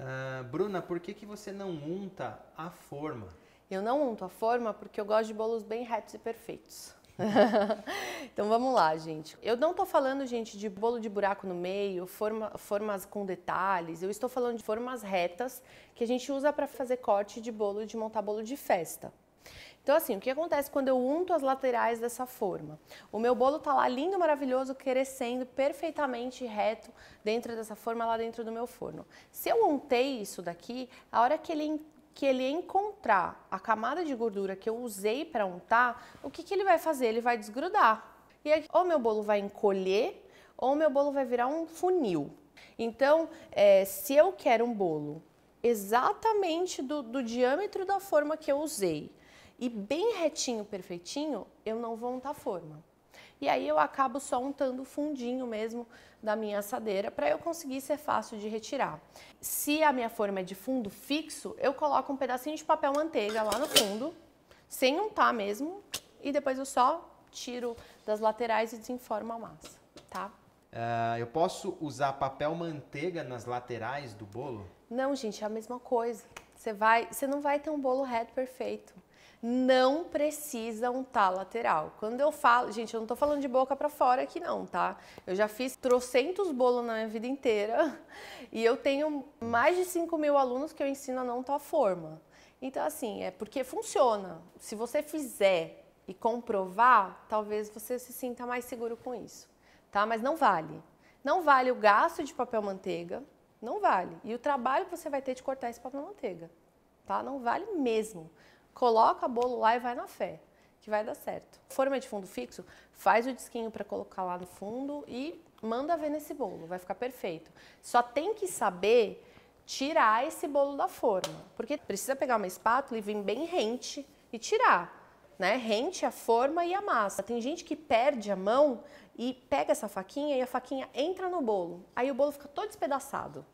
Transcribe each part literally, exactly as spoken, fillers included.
Uh, Bruna, por que que você não unta a forma? Eu não unto a forma porque eu gosto de bolos bem retos e perfeitos. Então vamos lá, gente. Eu não tô falando, gente, de bolo de buraco no meio, forma, formas com detalhes. Eu estou falando de formas retas que a gente usa para fazer corte de bolo, de montar bolo de festa. Então assim, o que acontece quando eu unto as laterais dessa forma? O meu bolo tá lá lindo, maravilhoso, crescendo perfeitamente reto dentro dessa forma, lá dentro do meu forno. Se eu untei isso daqui, a hora que ele, que ele encontrar a camada de gordura que eu usei para untar, o que que ele vai fazer? Ele vai desgrudar. E aí, ou meu bolo vai encolher, ou meu bolo vai virar um funil. Então, é, se eu quero um bolo exatamente do, do diâmetro da forma que eu usei, e bem retinho, perfeitinho, eu não vou untar a forma. E aí eu acabo só untando o fundinho mesmo da minha assadeira para eu conseguir ser fácil de retirar. Se a minha forma é de fundo fixo, eu coloco um pedacinho de papel manteiga lá no fundo, sem untar mesmo, e depois eu só tiro das laterais e desenformo a massa, tá? Uh, eu posso usar papel manteiga nas laterais do bolo? Não, gente, é a mesma coisa. Você vai, você não vai ter um bolo reto perfeito. Não precisa untar lateral. Quando eu falo, gente, eu não tô falando de boca pra fora aqui não, tá? Eu já fiz trocentos bolos na minha vida inteira e eu tenho mais de cinco mil alunos que eu ensino a não untar forma. Então assim, é porque funciona. Se você fizer e comprovar, talvez você se sinta mais seguro com isso, tá? Mas não vale. Não vale o gasto de papel manteiga, não vale. E o trabalho que você vai ter de cortar esse papel manteiga, tá? Não vale mesmo. Coloca bolo lá e vai na fé, que vai dar certo. Forma de fundo fixo, faz o disquinho para colocar lá no fundo e manda ver nesse bolo, vai ficar perfeito. Só tem que saber tirar esse bolo da forma, porque precisa pegar uma espátula e vir bem rente e tirar, né? Rente a forma e a massa. Tem gente que perde a mão e pega essa faquinha e a faquinha entra no bolo, aí o bolo fica todo despedaçado.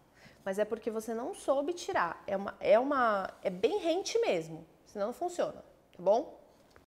Mas é porque você não soube tirar, é, uma, é, uma, é bem rente mesmo. Senão não funciona, tá bom?